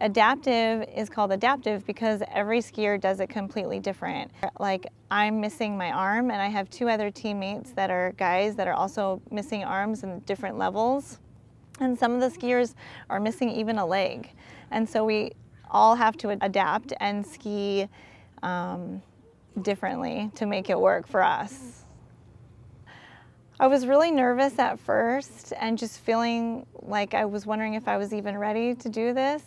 Adaptive is called adaptive because every skier does it completely different. Like, I'm missing my arm and I have two other teammates that are guys that are also missing arms in different levels. And some of the skiers are missing even a leg. And so we all have to adapt and ski differently to make it work for us. I was really nervous at first and just feeling like I was wondering if I was even ready to do this.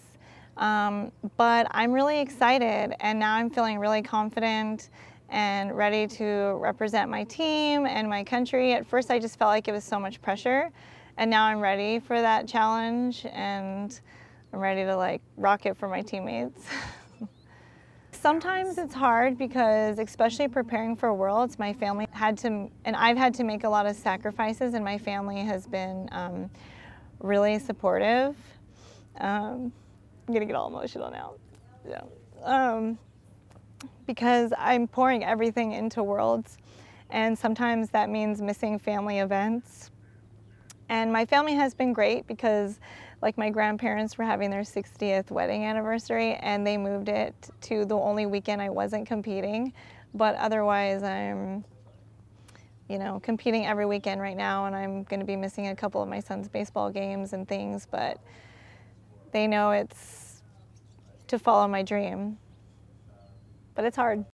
But I'm really excited, and now I'm feeling really confident and ready to represent my team and my country. At first I just felt like it was so much pressure, and now I'm ready for that challenge, and I'm ready to like rock it for my teammates. Sometimes it's hard because, especially preparing for Worlds, my family had to, and I've had to make a lot of sacrifices, and my family has been really supportive. I'm gonna get all emotional now. Yeah. Because I'm pouring everything into Worlds, and sometimes that means missing family events. And my family has been great because, like, my grandparents were having their 60th wedding anniversary, and they moved it to the only weekend I wasn't competing. But otherwise, I'm, you know, competing every weekend right now, and I'm gonna be missing a couple of my son's baseball games and things, but they know it's to follow my dream, but it's hard.